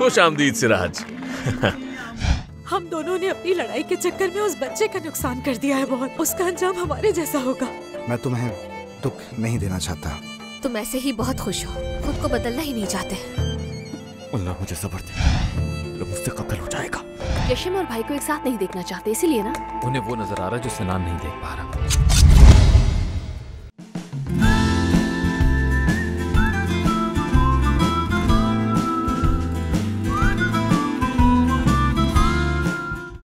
खुश आमदीद सिराज। हम दोनों ने अपनी लड़ाई के चक्कर में उस बच्चे का नुकसान कर दिया है बहुत। उसका अंजाम हमारे जैसा होगा। मैं तुम्हें दुख नहीं देना चाहता। तुम ऐसे ही बहुत खुश हो, खुद को बदलना ही नहीं चाहते। उल्ला मुझे सब्र दे, मुझसे कत्ल हो जाएगा। रेशम और भाई को एक साथ नहीं देखना चाहते, इसीलिए ना उन्हें वो नजर आ रहा जो सिनान नहीं देख पा रहा।